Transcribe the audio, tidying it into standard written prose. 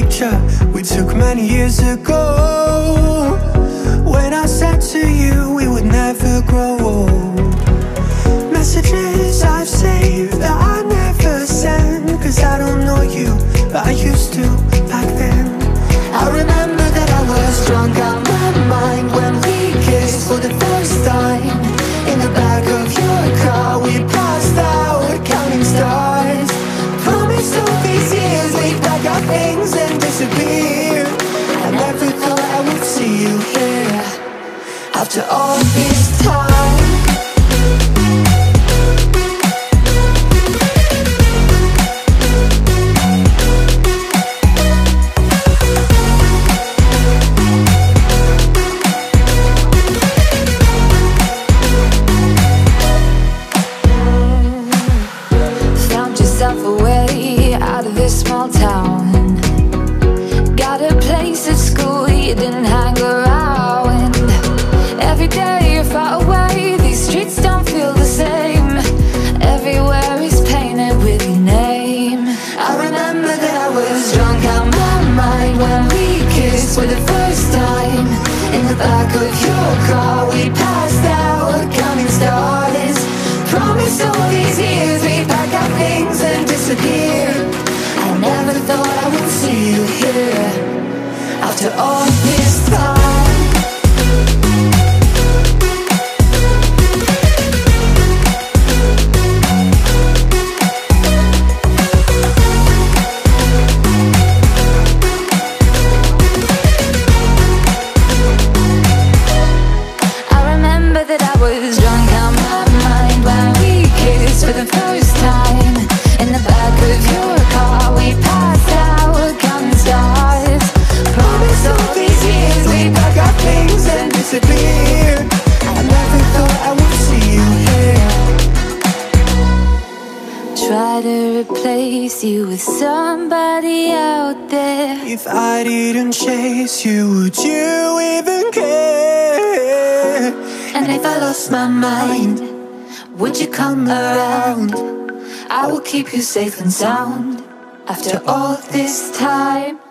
picture we took many years ago, when I said to you we would never grow old. Messages I've saved that I never send, cause I don't know you, but I used to back then. I remember that I was drunk out my mind when we kissed for the first time. In the back of your car we passed out counting stars. Promised all these years we'd pack our things and disappear. I never thought I would see you here after all this time. Keep you safe and sound after all this time.